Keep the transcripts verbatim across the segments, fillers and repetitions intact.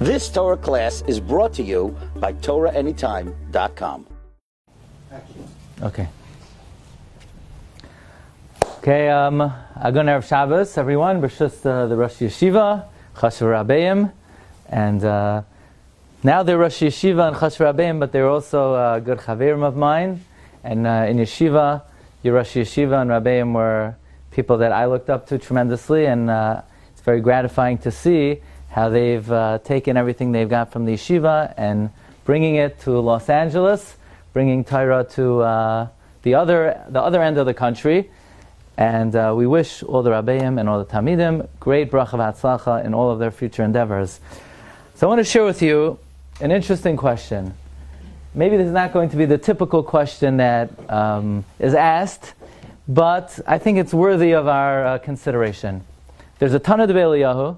This Torah class is brought to you by Torah Any Time dot com. Okay. Okay, um, Agon Erev Shabbos, everyone. B'shus uh, the Rosh Yeshiva, Chashuv Rabbeim. And uh, now they're Rosh Yeshiva and Chashuv Rabbeim, but they're also uh, good chaverim of mine. And uh, in Yeshiva, your Rosh Yeshiva and Rabbeim were people that I looked up to tremendously, and uh, it's very gratifying to see how they've uh, taken everything they've got from the Yeshiva and bringing it to Los Angeles, bringing Toira to uh, the other the other end of the country. And uh, we wish all the Rabbeim and all the Tamidim great Bracha v'Hatzlacha in all of their future endeavors. So I want to share with you an interesting question. Maybe this is not going to be the typical question that um, is asked, but I think it's worthy of our uh, consideration. There's a Tana d'Rabbi Eliyahu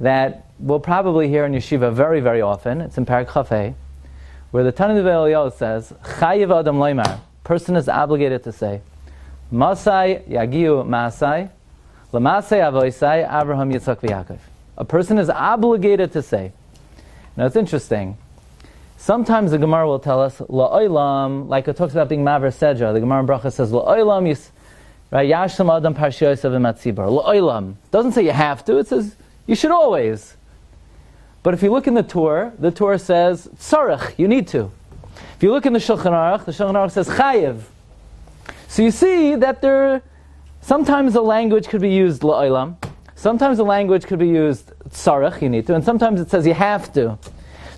that we'll probably hear in Yeshiva very, very often. It's in Parak Chafei, where the Tana d'Rabbi Eliyahu says, Chayev Adam Leimar, person is obligated to say, Masai Yagiu Masai, Lamasai Avoisai Abraham Yitzchak V'Yakov. A person is obligated to say. Now it's interesting. Sometimes the Gemara will tell us, La'olam, like it talks about being Maver Sedra. The Gemara in Bracha says, La'olam Yis, right? Yashlam Adam Parshiosav Matzibar. La'olam. Doesn't say you have to, it says, you should always. But if you look in the Torah, the Torah says, Tzarech, you need to. If you look in the Shulchan Aruch, the Shulchan Aruch says, Chayev. So you see that there, sometimes the language could be used La'olam, sometimes the language could be used Tzarech, you need to, and sometimes it says you have to.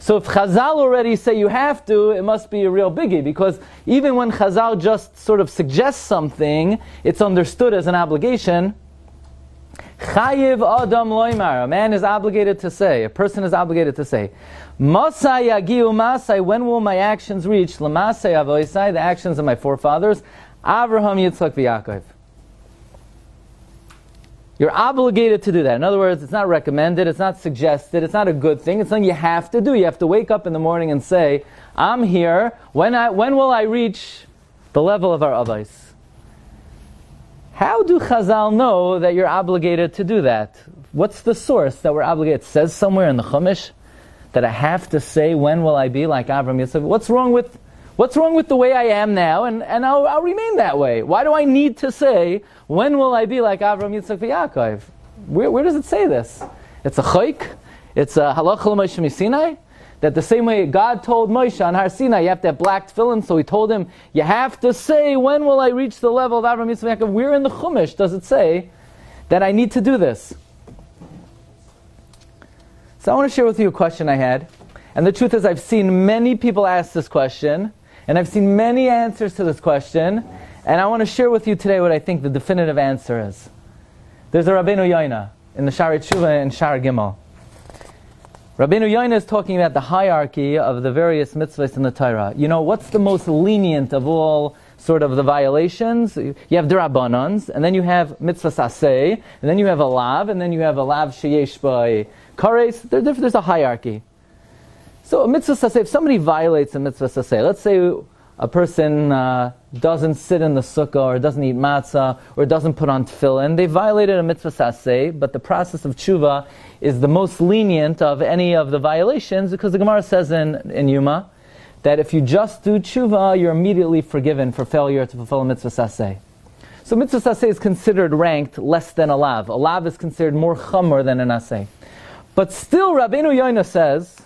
So if Chazal already say you have to, it must be a real biggie, because even when Chazal just sort of suggests something, it's understood as an obligation. Chayiv Adam Loimar, a man is obligated to say, a person is obligated to say, Masai Yagiu Masai, when will my actions reach? Lamasai Avoisai, the actions of my forefathers, Avraham Yitzchak V'Yakov. You're obligated to do that. In other words, it's not recommended, it's not suggested, it's not a good thing, it's something you have to do. You have to wake up in the morning and say, I'm here, when, I, when will I reach the level of our avos? How do Chazal know that you're obligated to do that? What's the source that we're obligated? It says somewhere in the Chumash that I have to say, when will I be like Avram Yitzchak? What's wrong with, what's wrong with the way I am now, and, and I'll, I'll remain that way? Why do I need to say, when will I be like Avram Yitzchak V'Yakov? Where, where does it say this? It's a chayk, it's a halachah l'Moshe miSinai, that the same way God told Moshe on Har Sinai, you have to have black tefillin, so he told him, you have to say, when will I reach the level of Avraham Yitzchak V'Yakov? Where in the Chumash does it say that I need to do this? So I want to share with you a question I had. And the truth is, I've seen many people ask this question, and I've seen many answers to this question, and I want to share with you today what I think the definitive answer is. There's a Rabbeinu Yonah in the Sha'ar Teshuva and Sha'ar Gimel. Rabbeinu Yonah is talking about the hierarchy of the various mitzvahs in the Torah. You know, what's the most lenient of all sort of the violations? You have d'Rabbanans, and then you have mitzvah saseh, and then you have a lav, and then you have a lav sheyesh by kares. There's a hierarchy. So a mitzvah saseh, if somebody violates a mitzvah saseh, let's say a person uh, doesn't sit in the sukkah, or doesn't eat matzah, or doesn't put on tefillin, they violated a mitzvah saseh, but the process of tshuva is the most lenient of any of the violations, because the Gemara says in, in Yuma that if you just do tshuva, you're immediately forgiven for failure to fulfill a mitzvah saseh. So mitzvah saseh is considered ranked less than a lav. A lav is considered more chamor than an aseh. But still Rabbeinu Yonah says,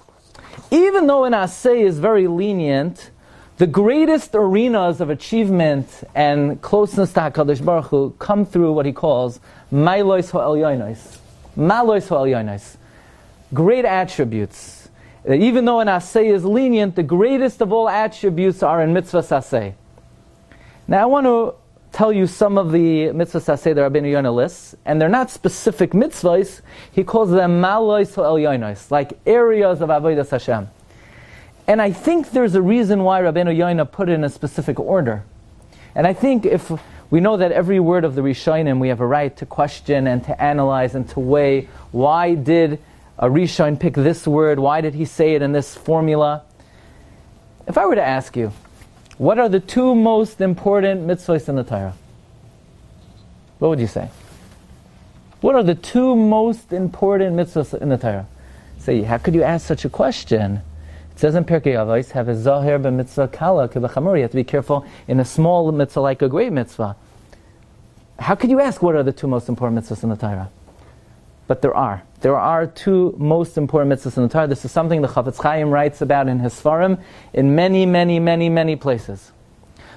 even though an aseh is very lenient, the greatest arenas of achievement and closeness to HaKadosh Baruch Hu come through what he calls ma'lois ho'el yo'inois. Ma'lois ho'el yo'inois. Great attributes. Even though an aseh is lenient, the greatest of all attributes are in mitzvah saseh. Now I want to tell you some of the mitzvah saseh that Rabbeinu Yonah lists, and they're not specific mitzvahs, he calls them ma'lois ho'el yo'inois, like areas of avodah Hashem. And I think there's a reason why Rabbeinu Yonah put it in a specific order. And I think if we know that every word of the Rishonim, we have a right to question and to analyze and to weigh, why did a Rishon pick this word? Why did he say it in this formula? If I were to ask you, what are the two most important mitzvahs in the Torah? What would you say? What are the two most important mitzvahs in the Torah? Say, how could you ask such a question? It says in Pirkei Avos, have a zahir b'mitzvah kala k'b'chamur. You have to be careful in a small mitzvah like a great mitzvah. How could you ask what are the two most important mitzvahs in the Torah? But there are. There are two most important mitzvahs in the Torah. This is something the Chofetz Chaim writes about in his Sfarim in many, many, many, many places.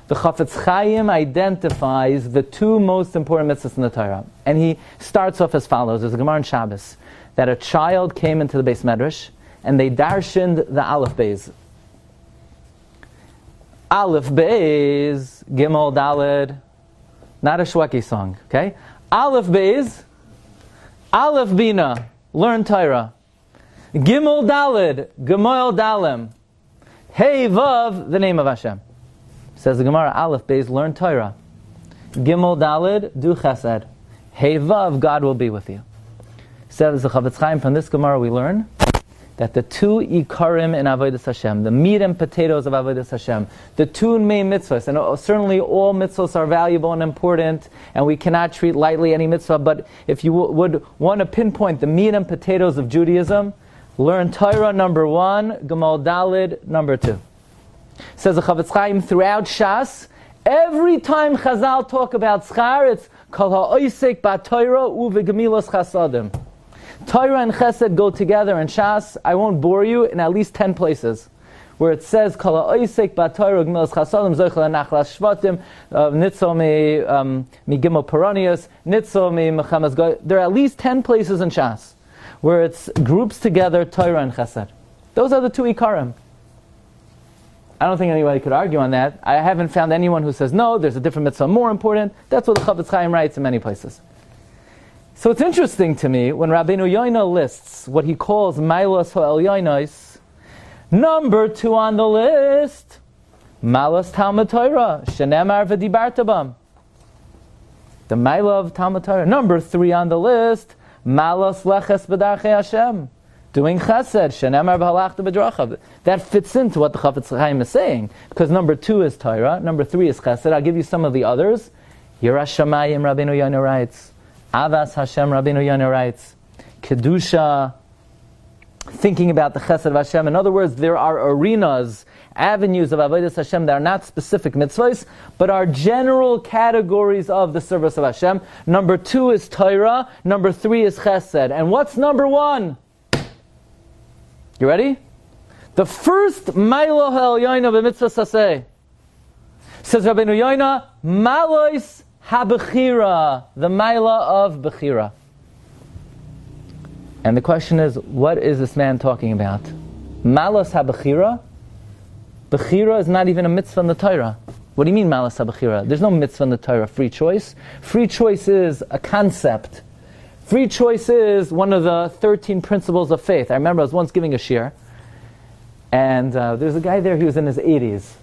The Chofetz Chaim identifies the two most important mitzvahs in the Torah. And he starts off as follows. There's a Gemara in Shabbos that a child came into the Beis Medrash and they darshaned the Aleph Beis. Aleph Beis, Gimel Dalid, not a shweki song, okay? Aleph Beis, Aleph Bina, learn Torah. Gimel Dalid, Gemoel Dalem. Hey Vav, the name of Hashem. Says the Gemara, Aleph Beis, learn Torah. Gimel Dalid, do Chesed. Hey Vav, God will be with you. Says the Chofetz Chaim, from this Gemara we learn that the two ikarim in avodah Hashem, the meat and potatoes of avodah Hashem, the two main mitzvahs, and certainly all mitzvahs are valuable and important, and we cannot treat lightly any mitzvah, but if you w would want to pinpoint the meat and potatoes of Judaism, learn Torah number one, Gemol Dalid number two. Says the Chofetz Chaim, throughout Shas, every time Chazal talk about schar, it's Kol ha'oisek ba'Torah uve'gemilos chasadim. Torah and Chesed go together in Shas. I won't bore you in at least ten places where it says Kol ha'oisek ba'Torah uve'gemilos chasadim zoich la'nachlas shvatim nitzo mi gimel paronius nitzo mi mechamas goy. There are at least ten places in Shas where it's groups together Torah and Chesed. Those are the two ikarim. I don't think anybody could argue on that. I haven't found anyone who says, no, there's a different mitzvah more important. That's what the Chofetz Chaim writes in many places. So it's interesting to me when Rabbeinu Yonah lists what he calls ma'lois ho'el yo'inois, number two on the list, malos Talmud Torah, shenemar v'dibarta bam. The maila of Talmud Torah. Number three on the list, malos leches b'darchei Hashem. Doing chesed, shenemar v'halachta b'dracha. That fits into what the Chofetz Chaim is saying, because number two is Torah, number three is chesed. I'll give you some of the others. Yiras Shamayim, Rabbeinu Yonah writes. Avas Hashem, Rabbeinu Yonah writes. Kedusha, thinking about the chesed of Hashem. In other words, there are arenas, avenues of avodas Hashem that are not specific mitzvahs, but are general categories of the service of Hashem. Number two is Torah, number three is chesed. And what's number one? You ready? The first ma'lois ho'el yo'inois mitzvah saseh. Says Rabbeinu Yonah, ma'lois ha'bechira, the maila of Bechira. And the question is, what is this man talking about? Ma'lois ha'bechira? Bechira is not even a mitzvah in the Torah. What do you mean ma'lois ha'bechira? There's no mitzvah in the Torah. Free choice. Free choice is a concept. Free choice is one of the thirteen principles of faith. I remember I was once giving a shir, and uh, there's a guy there, he was in his eighties.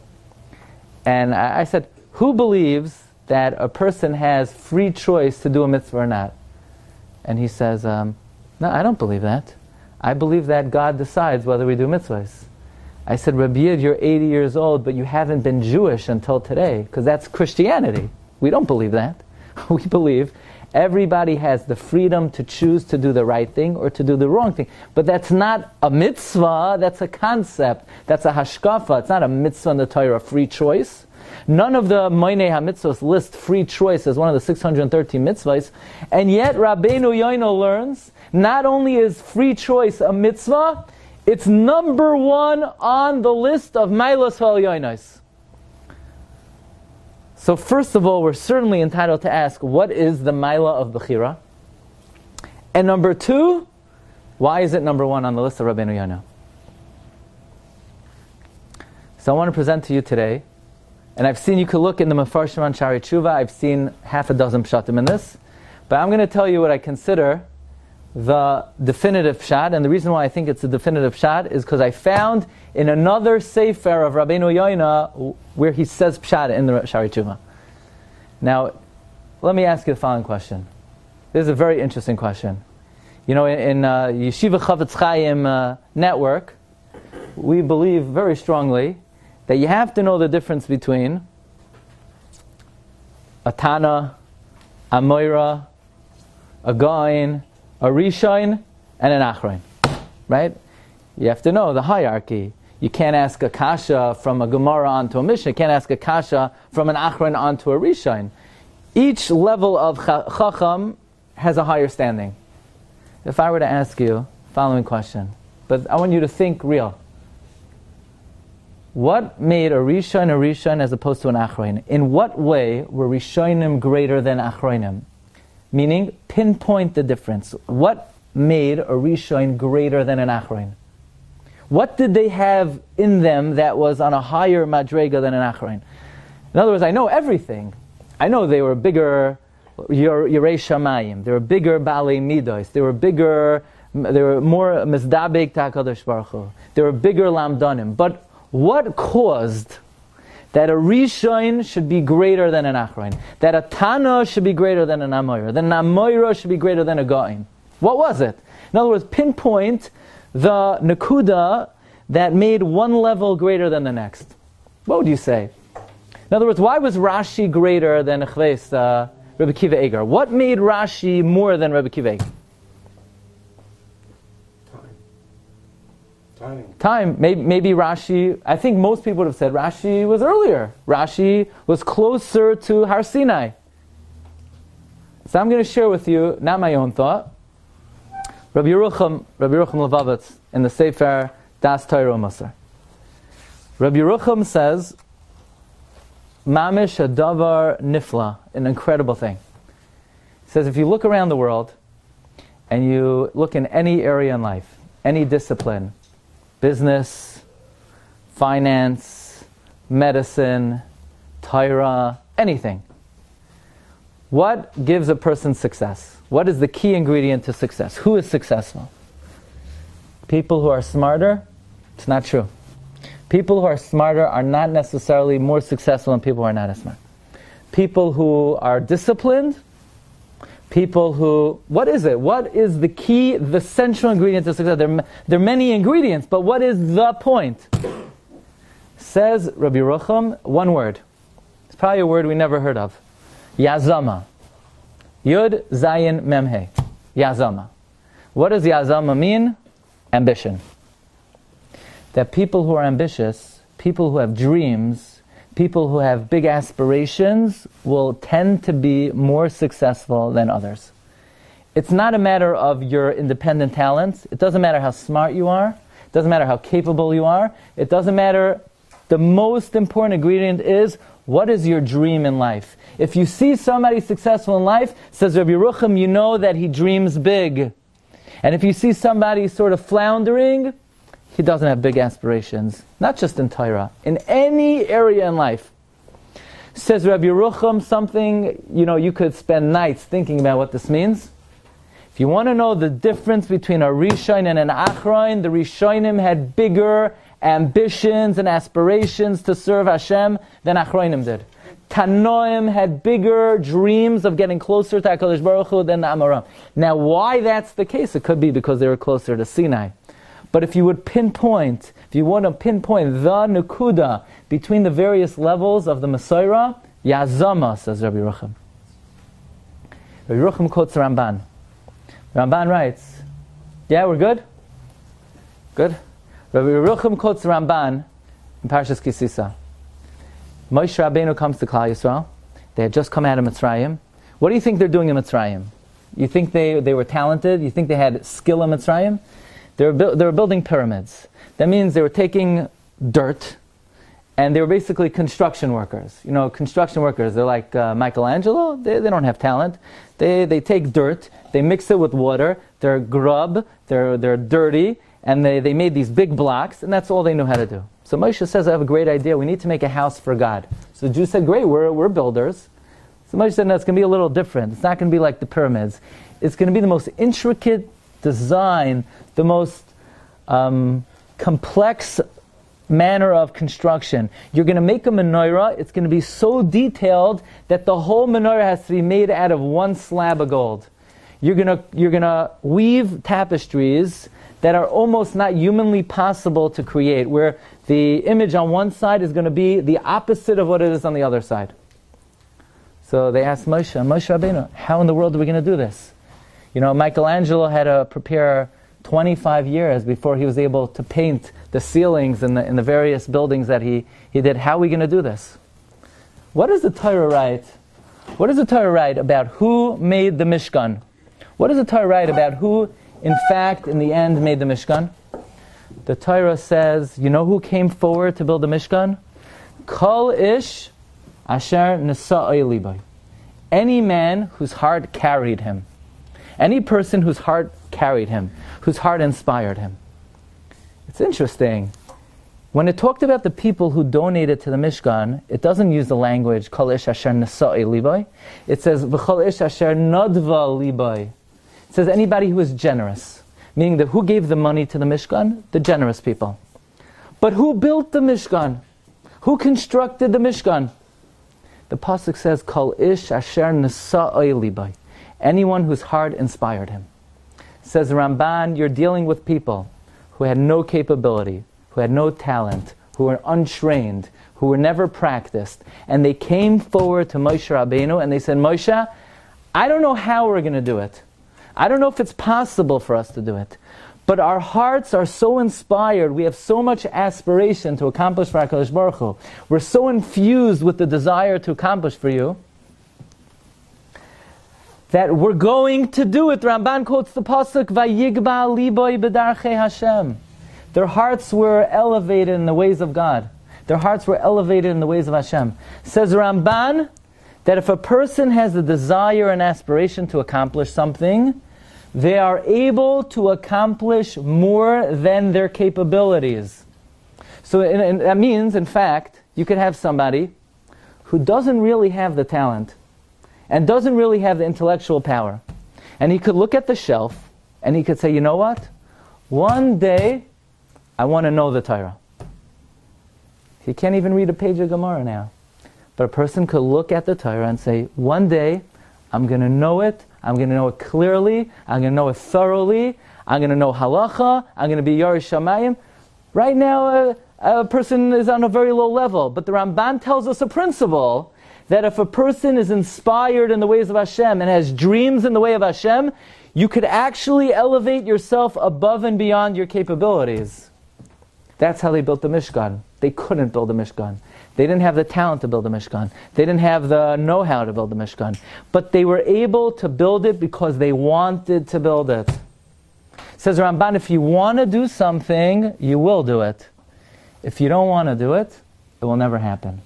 And I, I said, who believes that a person has free choice to do a mitzvah or not? And he says, um, no, I don't believe that. I believe that God decides whether we do mitzvahs. I said, Rabbi Yid, you're eighty years old, but you haven't been Jewish until today, because that's Christianity. We don't believe that. We believe everybody has the freedom to choose to do the right thing or to do the wrong thing. But that's not a mitzvah, that's a concept. That's a hashkafa. It's not a mitzvah in the Torah, free choice. None of the Moinei HaMitzvahs list free choice as one of the six hundred thirteen mitzvahs. And yet Rabbeinu Yonah learns, not only is free choice a mitzvah, it's number one on the list of ma'lois ho'el yo'inois. So first of all, we're certainly entitled to ask, what is the maila of Bechira? And number two, why is it number one on the list of Rabbeinu Yonah? So I want to present to you today, and I've seen you could look in the Mefarshim on Sha'ar Teshuva, I've seen half a dozen Pshatim in this, but I'm going to tell you what I consider the definitive Pshat, and the reason why I think it's the definitive Pshat is because I found in another Sefer of Rabbeinu Yonah where he says Pshat in the Sha'ar Teshuva. Now, let me ask you the following question. This is a very interesting question. You know, in, in uh, Yeshiva Chofetz Chaim uh, network, we believe very strongly that you have to know the difference between a Tana, a Moira, a Gaon, a Rishonim, and an Achroin. right? You have to know the hierarchy. You can't ask a kasha from a Gemara onto a Mishnah. You can't ask a kasha from an Achron onto a Rishonim. Each level of Chacham has a higher standing. If I were to ask you the following question, but I want you to think real. What made a Rishon a Rishon as opposed to an Achroin? In what way were Rishonim greater than Achroinim? Meaning, pinpoint the difference. What made a Rishon greater than an Achroin? What did they have in them that was on a higher madrega than an Achroin? In other words, I know everything. I know they were bigger Yirei Shamayim. They were bigger Balei Midos. They were bigger, they were more Mizdabek Ta'akadosh Baruch Hu. They were bigger Lamdonim. But what caused that a Rishon should be greater than an Achroin? That a Tana should be greater than an Amoira? That an Amoira should be greater than a Goim? What was it? In other words, pinpoint the Nakuda that made one level greater than the next. What would you say? In other words, why was Rashi greater than Chves, uh, Rebbe Kiva Eger? What made Rashi more than Rebbe Kiva Eger? Time. Time. Maybe, maybe Rashi, I think most people would have said Rashi was earlier. Rashi was closer to Har Sinai. So I'm going to share with you, not my own thought, Rabbi Yerucham, Rabbi Yerucham Lubavitz in the Sefer Das Toira U'Musar. Rabbi Yerucham says, Mamish Hadavar Nifla, an incredible thing. He says, if you look around the world, and you look in any area in life, any discipline, business, finance, medicine, Torah, anything. What gives a person success? What is the key ingredient to success? Who is successful? People who are smarter? It's not true. People who are smarter are not necessarily more successful than people who are not as smart. People who are disciplined, people who, what is it? What is the key, the central ingredient to success? There, there are many ingredients, but what is the point? Says Rabbi Yerucham, one word. It's probably a word we never heard of. Yazama. Yud Zayin Memhe. Yazama. What does Yazama mean? Ambition. That people who are ambitious, people who have dreams, people who have big aspirations will tend to be more successful than others. It's not a matter of your independent talents. It doesn't matter how smart you are. It doesn't matter how capable you are. It doesn't matter. The most important ingredient is, what is your dream in life? If you see somebody successful in life, says Rabbi Yerucham, you know that he dreams big. And if you see somebody sort of floundering, he doesn't have big aspirations, not just in Torah, in any area in life. Says Rabbi Yerucham something, you know, you could spend nights thinking about what this means. If you want to know the difference between a Rishon and an Achroin, the Rishonim had bigger ambitions and aspirations to serve Hashem than Achroinim did. Tanoim had bigger dreams of getting closer to HaKadosh Baruch Hu than the Amorim. Now why that's the case, it could be because they were closer to Sinai. But if you would pinpoint, if you want to pinpoint the nukuda between the various levels of the Masorah, Yazama, says Rabbi Yerucham. Rabbi Yerucham quotes Ramban. Ramban writes, yeah, we're good? Good? Rabbi Yerucham quotes Ramban in Parshas Ki Sisa. Moshe Rabbeinu comes to Klal Yisrael. They had just come out of Mitzrayim. What do you think they're doing in Mitzrayim? You think they, they were talented? You think they had skill in Mitzrayim? They were, bu- they were building pyramids. That means they were taking dirt, and they were basically construction workers. You know, construction workers, they're like uh, Michelangelo. They, they don't have talent. They, they take dirt, they mix it with water, they're grub, they're, they're dirty, and they, they made these big blocks, and that's all they knew how to do. So Moshe says, I have a great idea. We need to make a house for God. So the Jews said, great, we're, we're builders. So Moshe said, no, it's going to be a little different. It's not going to be like the pyramids. It's going to be the most intricate design, the most um, complex manner of construction. You're going to make a menorah. It's going to be so detailed that the whole menorah has to be made out of one slab of gold. You're going to you're going to weave tapestries that are almost not humanly possible to create, where the image on one side is going to be the opposite of what it is on the other side. So they asked Moshe, Moshe Rabbeinu, how in the world are we going to do this? You know, Michelangelo had to prepare twenty-five years before he was able to paint the ceilings in the, in the various buildings that he, he did. How are we going to do this? What does the Torah write? What does the Torah write about who made the Mishkan? What does the Torah write about who, in fact, in the end made the Mishkan? The Torah says, you know who came forward to build the Mishkan? Kol ish asher nesa'ay libay. Any man whose heart carried him. Any person whose heart carried him, whose heart inspired him. It's interesting. When it talked about the people who donated to the Mishkan, it doesn't use the language, Kol ish asher nesa'e liboy. It says, V'chol ish asher nadva liboy. It says anybody who is generous. Meaning that who gave the money to the Mishkan? The generous people. But who built the Mishkan? Who constructed the Mishkan? The Pasuk says, Kol ish asher nesa'e liboy. Anyone whose heart inspired him. Says Ramban, you're dealing with people who had no capability, who had no talent, who were untrained, who were never practiced. And they came forward to Moshe Rabbeinu and they said, Moshe, I don't know how we're going to do it. I don't know if it's possible for us to do it. But our hearts are so inspired. We have so much aspiration to accomplish for HaKadosh Baruch Hu. We're so infused with the desire to accomplish for you that we're going to do it. Ramban quotes the Pasuk, Vayigba liboy b'darchei Hashem. Their hearts were elevated in the ways of God. Their hearts were elevated in the ways of Hashem. Says Ramban, that if a person has a desire and aspiration to accomplish something, they are able to accomplish more than their capabilities. So in, in, that means, in fact, you could have somebody who doesn't really have the talent, and doesn't really have the intellectual power. And he could look at the shelf, and he could say, you know what? One day, I want to know the Torah. He can't even read a page of Gemara now. But a person could look at the Torah and say, one day, I'm going to know it, I'm going to know it clearly, I'm going to know it thoroughly, I'm going to know halacha, I'm going to be Yerush Shamayim. Right now, a, a person is on a very low level, but the Ramban tells us a principle that if a person is inspired in the ways of Hashem and has dreams in the way of Hashem, you could actually elevate yourself above and beyond your capabilities. That's how they built the Mishkan. They couldn't build the Mishkan. They didn't have the talent to build the Mishkan. They didn't have the know-how to build the Mishkan. But they were able to build it because they wanted to build it. Says Ramban, if you want to do something, you will do it. If you don't want to do it, it will never happen.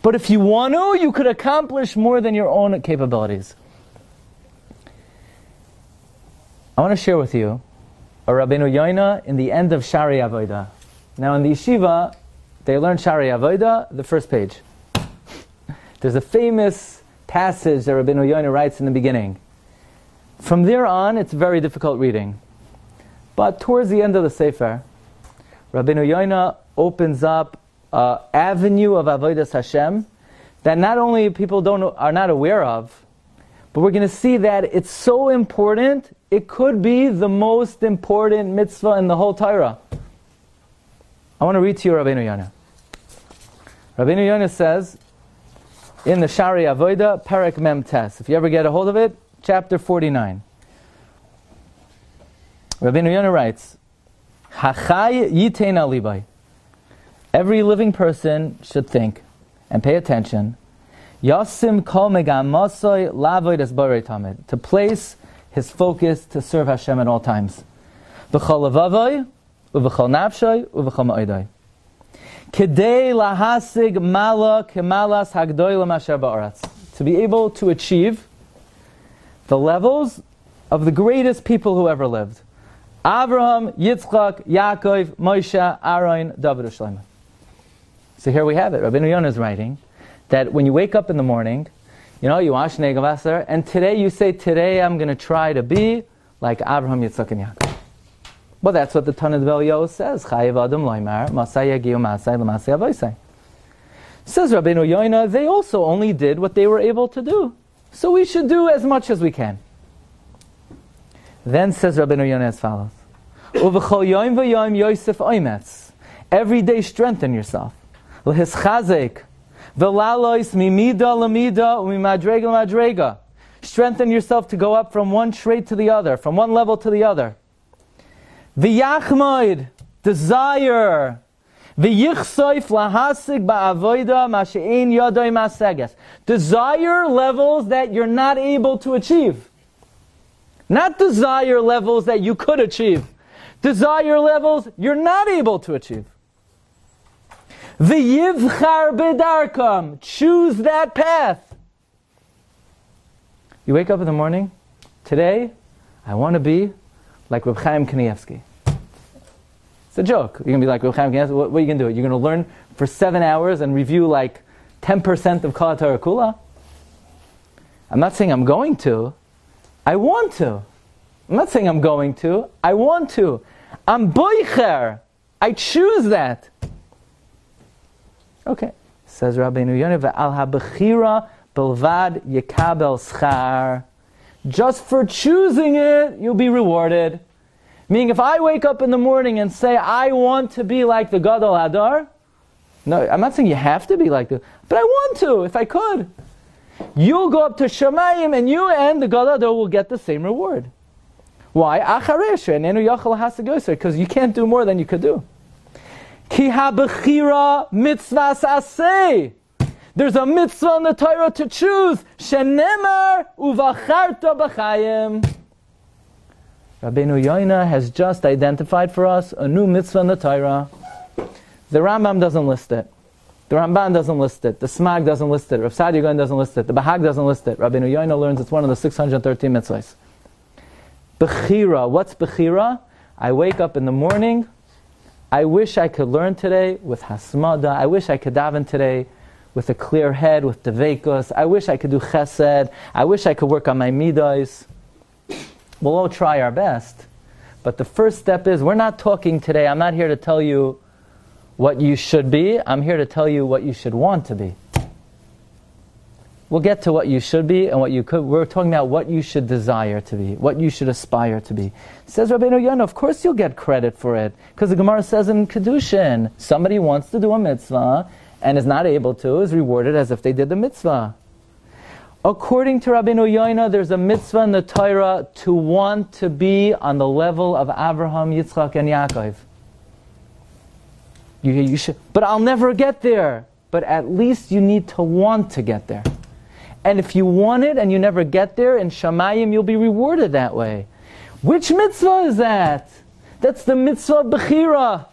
But if you want to, you could accomplish more than your own capabilities. I want to share with you a Rabbeinu Yonah in the end of Sha'arei Avodah. Now in the yeshiva, they learn Sha'arei Avodah, the first page. There's a famous passage that Rabbeinu Yonah writes in the beginning. From there on, it's very difficult reading. But towards the end of the Sefer, Rabbeinu Yonah opens up Uh, avenue of avodah Hashem that not only people don't are not aware of, but we're going to see that it's so important, it could be the most important mitzvah in the whole Torah. I want to read to you Rabbeinu Yonah. Rabbeinu Yonah says in the Sha'arei Avodah, Perek Mem Tes, if you ever get a hold of it, chapter forty-nine. Rabbeinu Yonah writes, Hachai yitein alibay. Every living person should think and pay attention to place his focus to serve Hashem at all times. To be able to achieve the levels of the greatest people who ever lived. Abraham, Yitzchak, Yaakov, Moshe, Aaron, David, Shlomo. So here we have it. Rabbeinu Yonah is writing that when you wake up in the morning, you know, you wash negavasar, and today you say, today I'm going to try to be like Abraham, Yitzchak, and Yaakov. Well, that's what the Tanna D'Bel says. Chayev Adam Loimar, Masai Yagiu Masai L'Masai Avoisai. Says Rabbeinu Yonah, they also only did what they were able to do. So we should do as much as we can. Then says Rabbeinu Yonah as follows. Uv'chol yoim v'yoim yosef oimetz. Every day strengthen yourself. Strengthen yourself to go up from one trait to the other, from one level to the other. V'yachmoid, desire. V'yichsoif lahasig ba'avoida ma'she'in yodoi ma'seges. Desire levels that you're not able to achieve. Not desire levels that you could achieve. Desire levels you're not able to achieve. V'yivchar b'darkam. Choose that path. You wake up in the morning. Today, I want to be like Reb Chaim Kanievsky. It's a joke. You're going to be like Reb Chaim Kanievsky. What, what are you going to do? You're going to learn for seven hours and review like ten percent of Kol HaTorah Kula? I'm not saying I'm going to. I want to. I'm not saying I'm going to. I want to. I'm boicher. I choose that. Okay. Says Rabbeinu Yonah, Ve'al ha'bechira belvad yekabel schar. Just for choosing it, you'll be rewarded. Meaning, if I wake up in the morning and say, I want to be like the Gadol Hadar, no, I'm not saying you have to be like the, but I want to, if I could. You'll go up to Shemayim, and you and the Gadol Hadar will get the same reward. Why? Because you can't do more than you could do. Ki ha-bechira mitzvah saseh. There's a mitzvah in the Torah to choose. Shenemar uvacharta b'chayim. Rabbeinu Yonah has just identified for us a new mitzvah in the Torah. The Rambam doesn't list it. The Ramban doesn't list it. The Smag doesn't list it. Rav Sadia Gaon doesn't list it. The Bahag doesn't list it. Rabbeinu Yonah learns it's one of the six hundred thirteen mitzvahs. Bechira. What's Bechira? I wake up in the morning. I wish I could learn today with Hasmada. I wish I could daven today with a clear head, with devekos. I wish I could do chesed. I wish I could work on my midos. We'll all try our best. But the first step is, we're not talking today. I'm not here to tell you what you should be. I'm here to tell you what you should want to be. We'll get to what you should be and what you could. We're talking about what you should desire to be, what you should aspire to be. Says Rabbeinu Yonah, of course you'll get credit for it. Because the Gemara says in Kedushin, somebody wants to do a mitzvah, and is not able to, is rewarded as if they did the mitzvah. According to Rabbeinu Yonah, there's a mitzvah in the Torah to want to be on the level of Abraham, Yitzchak, and Yaakov. You, you should, but I'll never get there. But at least you need to want to get there. And if you want it and you never get there, in Shamayim you'll be rewarded that way. Which mitzvah is that? That's the mitzvah of Bechira.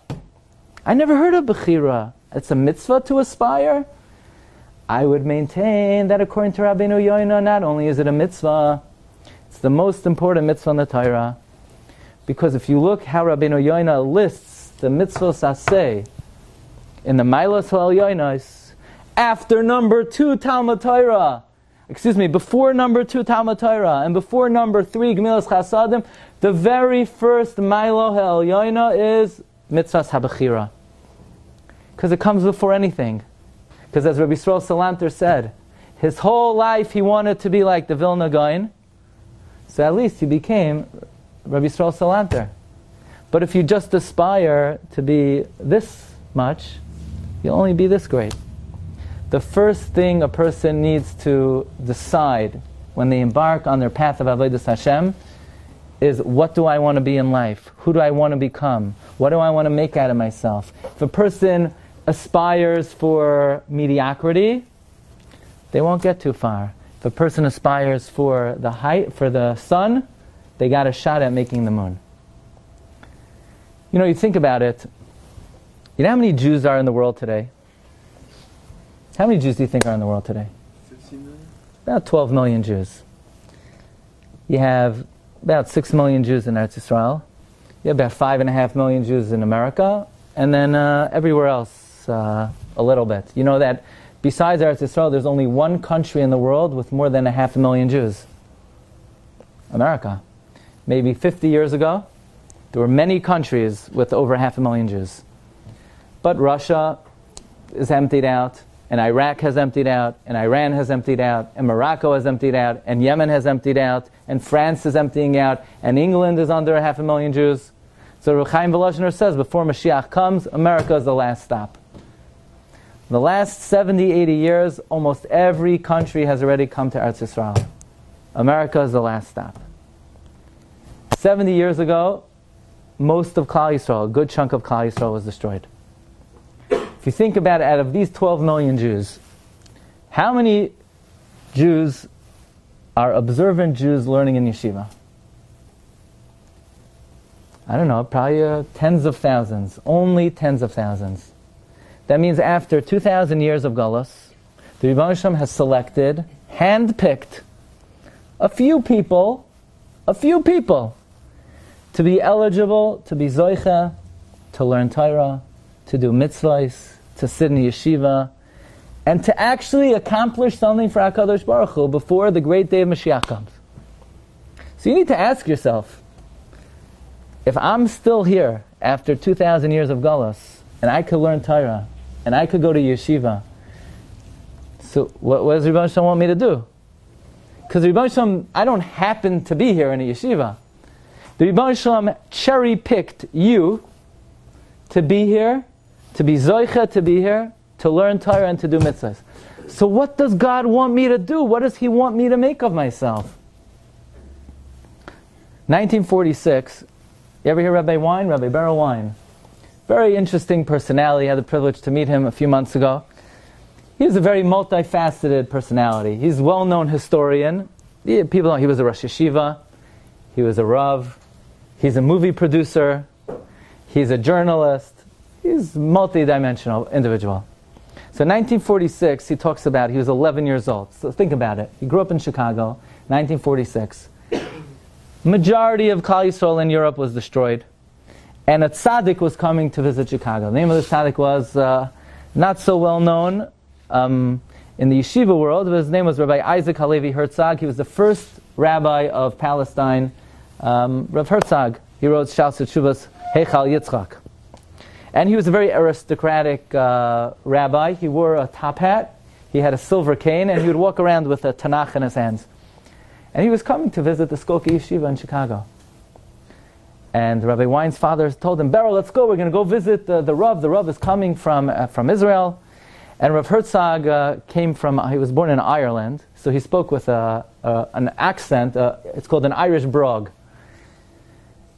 I never heard of Bechira. It's a mitzvah to aspire? I would maintain that according to Rabbeinu Yonah, not only is it a mitzvah, it's the most important mitzvah in the Torah. Because if you look how Rabbeinu Yonah lists the mitzvah saseh in the ma'lois ho'el yo'inois, after number two Talmud Torah, excuse me, before number two Talmud Torah, and before number three Gemilas Chasadim, the very first ma'lois ho'el yo'inois is mitzvahs ha'bechira. Because it comes before anything. Because as Rabbi Yisrael Salanter said, his whole life he wanted to be like the Vilna Gaon. So at least he became Rabbi Yisrael Salanter. But if you just aspire to be this much, you'll only be this great. The first thing a person needs to decide when they embark on their path of avodah Hashem is, what do I want to be in life? Who do I want to become? What do I want to make out of myself? If a person aspires for mediocrity, they won't get too far. If a person aspires for the height, for the sun, they got a shot at making the moon. You know, you think about it. You know how many Jews are in the world today? How many Jews do you think are in the world today? fifteen million? About twelve million Jews. You have about six million Jews in Eretz Yisrael. You have about five and a half million Jews in America. And then uh, everywhere else, uh, a little bit. You know that besides Eretz Yisrael, there's only one country in the world with more than a half a million Jews. America. Maybe fifty years ago, there were many countries with over half a million Jews. But Russia is emptied out, and Iraq has emptied out, and Iran has emptied out, and Morocco has emptied out, and Yemen has emptied out, and France is emptying out, and England is under a half a million Jews. So Reb Chaim Volozhiner says, before Mashiach comes, America is the last stop. In the last seventy, eighty years, almost every country has already come to Eretz Yisrael. America is the last stop. seventy years ago, most of Klal Yisrael, a good chunk of Klal Yisrael, was destroyed. If you think about it, out of these twelve million Jews, how many Jews are observant Jews learning in yeshiva? I don't know, probably uh, tens of thousands. Only tens of thousands. That means after two thousand years of Galus, the Rebbeinu Hashem has selected, handpicked, a few people, a few people, to be eligible, to be zoicha, to learn Torah, to do mitzvahs, to sit in yeshiva, and to actually accomplish something for HaKadosh Baruch Hu before the great day of Mashiach comes. So you need to ask yourself, if I'm still here after two thousand years of Galus, and I could learn Torah, and I could go to yeshiva, so what, what does Rebbeinu Hashem want me to do? Because Rebbeinu Hashem, I don't happen to be here in a yeshiva. The Rebbeinu Hashem cherry-picked you to be here, to be zoicha, to be here, to learn Torah and to do mitzvahs. So what does God want me to do? What does He want me to make of myself? nineteen forty-six, you ever hear Rabbi Wein? Rabbi Beryl Wein. Very interesting personality. I had the privilege to meet him a few months ago. He's a very multifaceted personality. He's a well-known historian. People know he was a Rosh Yeshiva. He was a Rav. He's a movie producer. He's a journalist. He's a multi-dimensional individual. So nineteen forty-six, he talks about, he was eleven years old. So think about it. He grew up in Chicago, nineteen forty-six. Majority of Klal Yisrael in Europe was destroyed. And a tzaddik was coming to visit Chicago. The name of the tzaddik was uh, not so well known um, in the yeshiva world, but his name was Rabbi Isaac Halevi Herzog. He was the first rabbi of Palestine. Um, Rav Herzog, he wrote Sha'ar Teshuva's Heichal Yitzchak. And he was a very aristocratic uh, rabbi. He wore a top hat, he had a silver cane, and he would walk around with a Tanakh in his hands. And he was coming to visit the Skokie Yeshiva in Chicago. And Rabbi Wein's father told him, Beryl, let's go, we're going to go visit the, the Rav. The Rav is coming from, uh, from Israel. And Rav Herzog uh, came from, he was born in Ireland, so he spoke with a, uh, an accent, uh, it's called an Irish brogue.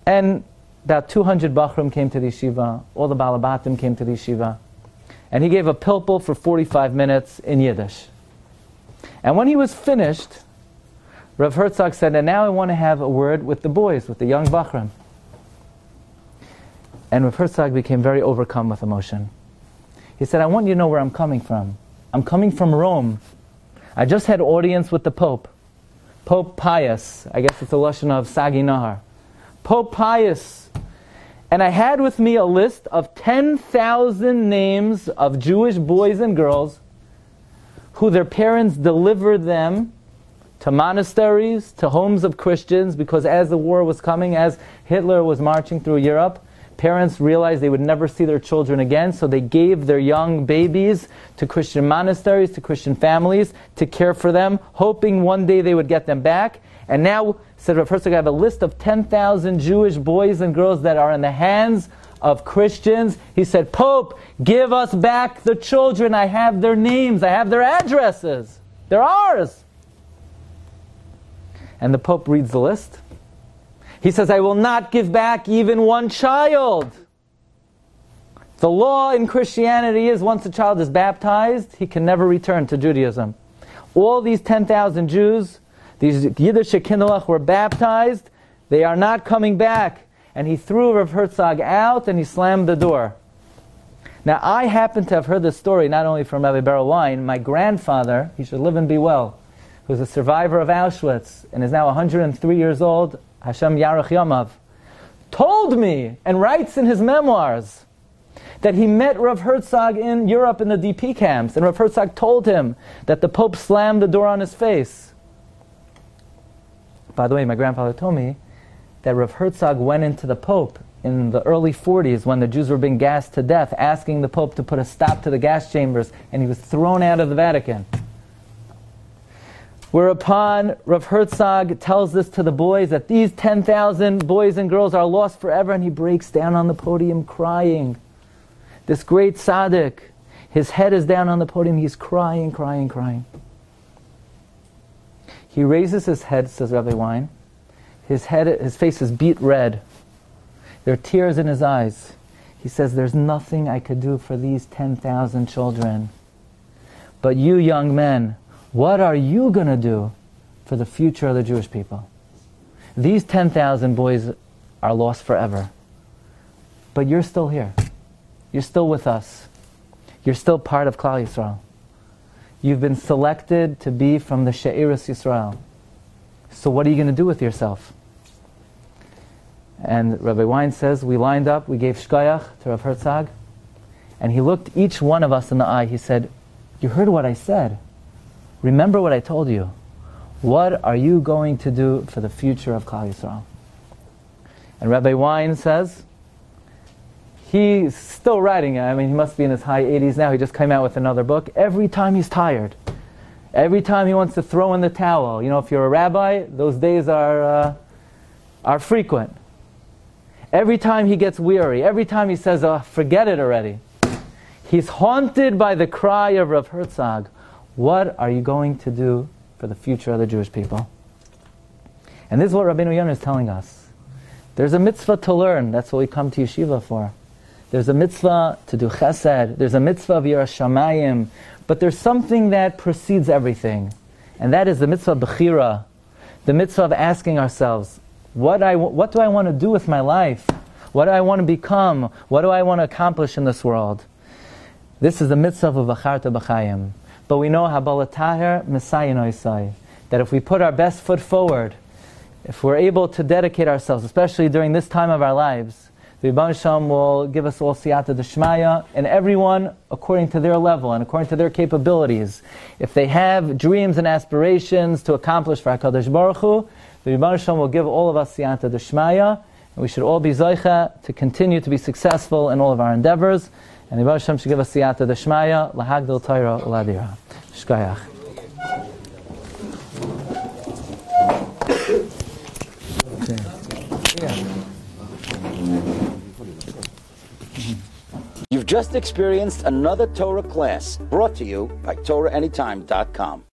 And about two hundred Bachrim came to the yeshiva, all the Balabatim came to the yeshiva, and he gave a pilpul for forty-five minutes in Yiddish. And when he was finished, Rav Herzog said, and now I want to have a word with the boys, with the young Bachrim. And Rav Herzog became very overcome with emotion. He said, I want you to know where I'm coming from. I'm coming from Rome. I just had audience with the Pope. Pope Pius, I guess it's a Lashon of Sagi Nahar. Pope Pius. And I had with me a list of ten thousand names of Jewish boys and girls who their parents delivered them to monasteries, to homes of Christians, because as the war was coming, as Hitler was marching through Europe, parents realized they would never see their children again, so they gave their young babies to Christian monasteries, to Christian families, to care for them, hoping one day they would get them back. And now, said Rav Herzog, I have a list of ten thousand Jewish boys and girls that are in the hands of Christians. He said, Pope, give us back the children. I have their names. I have their addresses. They're ours. And the Pope reads the list. He says, I will not give back even one child. The law in Christianity is once a child is baptized, he can never return to Judaism. All these ten thousand Jews, these Yiddish Kindlach, were baptized. They are not coming back. And he threw Rav Herzog out and he slammed the door. Now, I happen to have heard this story not only from Rabbi Beryl Wein. My grandfather, he should live and be well, who's a survivor of Auschwitz and is now one hundred three years old, Hashem Yarech Yamav, told me and writes in his memoirs that he met Rav Herzog in Europe in the D P camps, and Rav Herzog told him that the Pope slammed the door on his face. By the way, my grandfather told me that Rav Herzog went into the Pope in the early forties when the Jews were being gassed to death, asking the Pope to put a stop to the gas chambers, and he was thrown out of the Vatican. Whereupon Rav Herzog tells this to the boys, that these ten thousand boys and girls are lost forever, and he breaks down on the podium crying. This great tzaddik, his head is down on the podium, he's crying, crying, crying. He raises his head, says Rabbi Wein. His head, his face is beet red. There are tears in his eyes. He says, there's nothing I could do for these ten thousand children. But you young men, what are you going to do for the future of the Jewish people? These ten thousand boys are lost forever. But you're still here. You're still with us. You're still part of Klal Yisrael. You've been selected to be from the She'iris Yisrael. So what are you going to do with yourself? And Rabbi Wein says, we lined up, we gave Shkoyach to Rav Herzog, and he looked each one of us in the eye. He said, you heard what I said. Remember what I told you. What are you going to do for the future of Klal Yisrael? And Rabbi Wein says, he's still writing. I mean, he must be in his high eighties now. He just came out with another book. Every time he's tired. Every time he wants to throw in the towel. You know, if you're a rabbi, those days are, uh, are frequent. Every time he gets weary. Every time he says, oh, forget it already. He's haunted by the cry of Rav Herzog. What are you going to do for the future of the Jewish people? And this is what Rabbeinu Yonah is telling us. There's a mitzvah to learn. That's what we come to yeshiva for. There's a mitzvah to do chesed. There's a mitzvah of yiras shamayim. But there's something that precedes everything. And that is the mitzvah of Bechira. The mitzvah of asking ourselves, what, I, what do I want to do with my life? What do I want to become? What do I want to accomplish in this world? This is the mitzvah of Vacharta B'chaim. But we know Habalataher Messiah Isai, that if we put our best foot forward, if we're able to dedicate ourselves, especially during this time of our lives, the Rebbeinu Shalom will give us all siyata d'shmaya, and everyone according to their level and according to their capabilities. If they have dreams and aspirations to accomplish for HaKadosh Baruch Hu, the Rebbeinu Shalom will give all of us siyata d'shmaya, and we should all be zoicha to continue to be successful in all of our endeavors. And the Rebbeinu Shalom should give us siyata d'shmaya, lahagdil Toira uladira. Shkoyach. You've just experienced another Torah class brought to you by Torah Any Time dot com.